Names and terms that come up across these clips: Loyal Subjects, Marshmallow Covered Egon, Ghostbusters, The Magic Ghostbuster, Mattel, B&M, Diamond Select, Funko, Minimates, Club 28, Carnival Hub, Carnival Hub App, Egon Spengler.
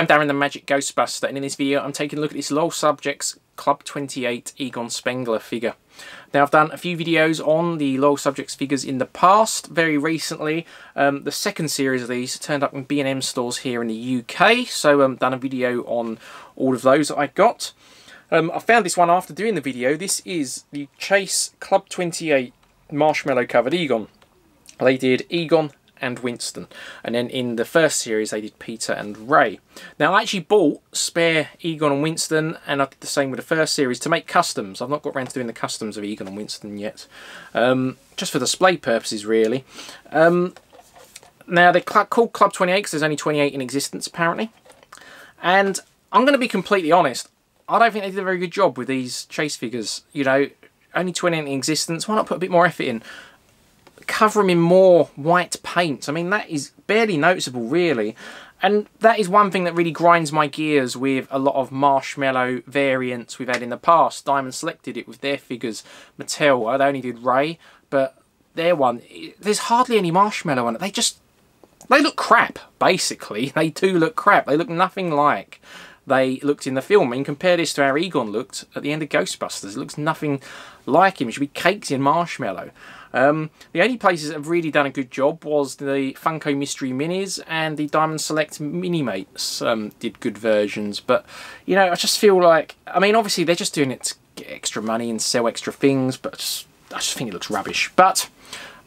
I'm Darren the Magic Ghostbuster, and in this video I'm taking a look at this Loyal Subjects Club 28 Egon Spengler figure. Now, I've done a few videos on the Loyal Subjects figures in the past. Very recently, the second series of these turned up in B&M stores here in the UK, so I've done a video on all of those that I got. I found this one after doing the video. This is the Chase Club 28 Marshmallow Covered Egon. They did Egon and Winston, and then in the first series they did Peter and Ray. Now, I actually bought spare Egon and Winston, and I did the same with the first series to make customs. I've not got around to doing the customs of Egon and Winston yet, just for display purposes really. Now, they're called Club 28 because there's only 28 in existence apparently, and I'm going to be completely honest, I don't think they did a very good job with these Chase figures. You know, only 28 in existence, why not put a bit more effort in? Cover them in more white paint. I mean, that is barely noticeable really, and that is one thing that really grinds my gears with a lot of Marshmallow variants we've had in the past. Diamond Select did it with their figures. Mattel, they only did Ray, but their one, there's hardly any Marshmallow on it. They look crap, basically. They do look crap. They look nothing like they looked in the film. I mean, compare this to how Egon looked at the end of Ghostbusters. It looks nothing like him. It should be caked in marshmallow. The only places that have really done a good job was the Funko Mystery Minis and the Diamond Select Minimates did good versions. But, you know, I just feel like, I mean, obviously they're just doing it to get extra money and sell extra things, but I just think it looks rubbish. But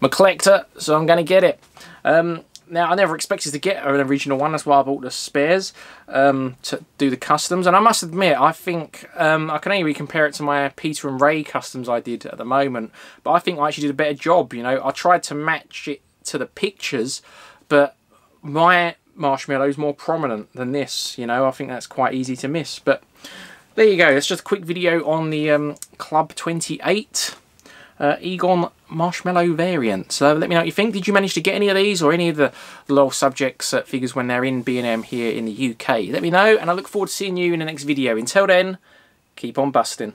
I'm a collector, so I'm going to get it. Now, I never expected to get an original one, that's why I bought the spares to do the customs. And I must admit, I think I can only really compare it to my Peter and Ray customs I did at the moment. But I think I actually did a better job, you know. I tried to match it to the pictures, but my Marshmallow is more prominent than this, you know. I think that's quite easy to miss. But there you go, it's just a quick video on the Club 28. Egon Marshmallow variant. So let me know what you think. Did you manage to get any of these or any of the Loyal Subjects figures when they're in B&M here in the UK? Let me know, and I look forward to seeing you in the next video. Until then, keep on busting.